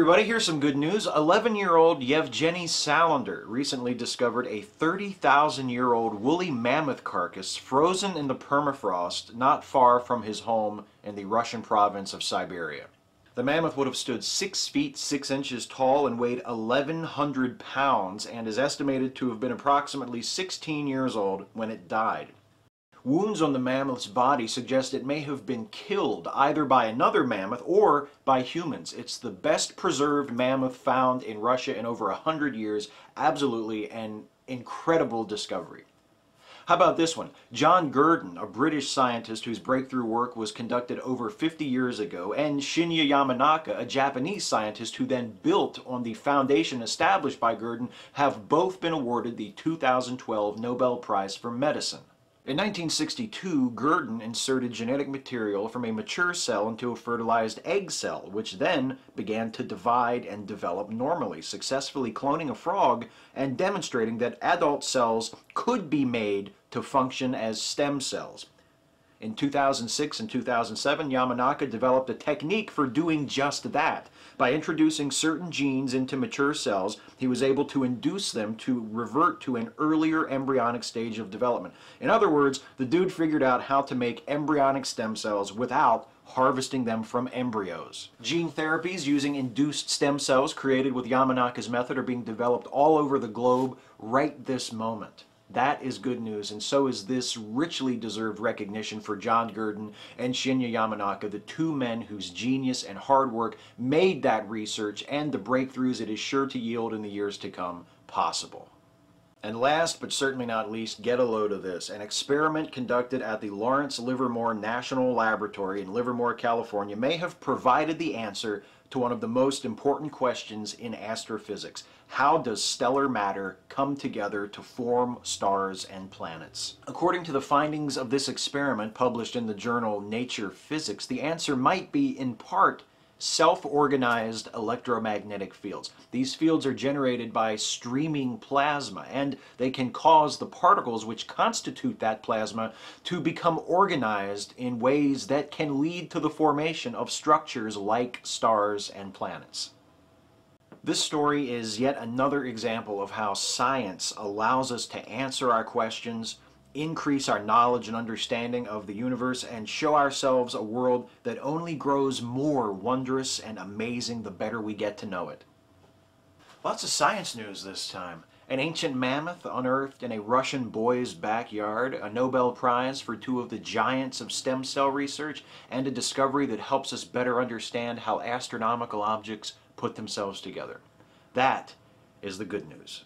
everybody, here's some good news. 11-year-old Yevgeny Salander recently discovered a 30,000-year-old woolly mammoth carcass frozen in the permafrost not far from his home in the Russian province of Siberia. The mammoth would have stood 6 feet 6 inches tall and weighed 1,100 pounds and is estimated to have been approximately 16 years old when it died. Wounds on the mammoth's body suggest it may have been killed either by another mammoth or by humans. It's the best preserved mammoth found in Russia in over 100 years. Absolutely an incredible discovery. How about this one? John Gurdon, a British scientist whose breakthrough work was conducted over 50 years ago, and Shinya Yamanaka, a Japanese scientist who then built on the foundation established by Gurdon, have both been awarded the 2012 Nobel Prize for Medicine. In 1962, Gurdon inserted genetic material from a mature cell into a fertilized egg cell, which then began to divide and develop normally, successfully cloning a frog and demonstrating that adult cells could be made to function as stem cells. In 2006 and 2007, Yamanaka developed a technique for doing just that. By introducing certain genes into mature cells, he was able to induce them to revert to an earlier embryonic stage of development. In other words, the dude figured out how to make embryonic stem cells without harvesting them from embryos. Gene therapies using induced stem cells created with Yamanaka's method are being developed all over the globe right this moment. That is good news, and so is this richly deserved recognition for John Gurdon and Shinya Yamanaka, the two men whose genius and hard work made that research and the breakthroughs it is sure to yield in the years to come possible. And last but certainly not least, get a load of this. An experiment conducted at the Lawrence Livermore National Laboratory in Livermore, California may have provided the answer to one of the most important questions in astrophysics. How does stellar matter come together to form stars and planets? According to the findings of this experiment published in the journal Nature Physics, the answer might be, in part, self-organized electromagnetic fields. These fields are generated by streaming plasma, and they can cause the particles which constitute that plasma to become organized in ways that can lead to the formation of structures like stars and planets. This story is yet another example of how science allows us to answer our questions, increase our knowledge and understanding of the universe, and show ourselves a world that only grows more wondrous and amazing the better we get to know it. Lots of science news this time. An ancient mammoth unearthed in a Russian boy's backyard, a Nobel Prize for two of the giants of stem cell research, and a discovery that helps us better understand how astronomical objects put themselves together. That is the good news.